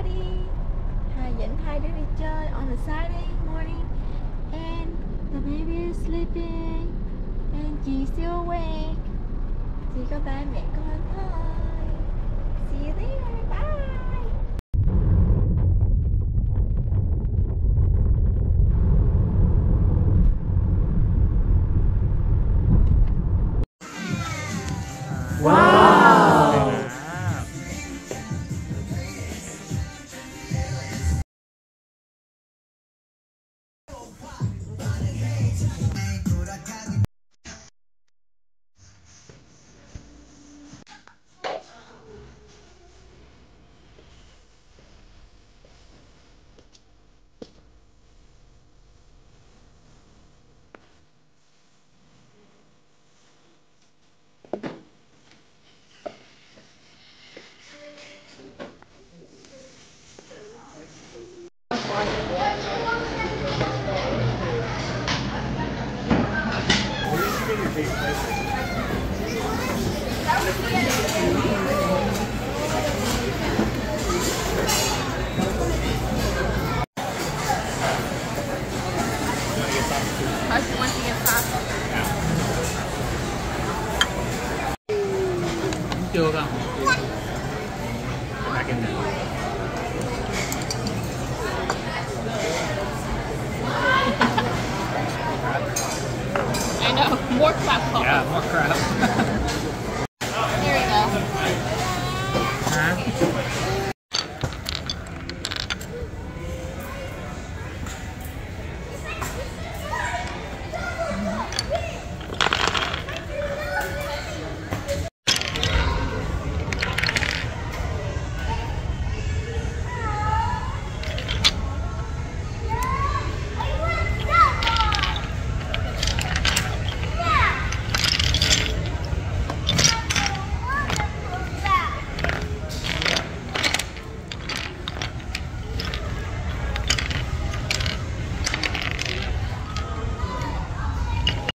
everybody. Hai dẫn hai đứa đi chơi on a Saturday morning, and the baby is sleeping, and she's still awake. Chỉ có ba mẹ con thôi. See you there. Bye. More crap. There we go. Huh?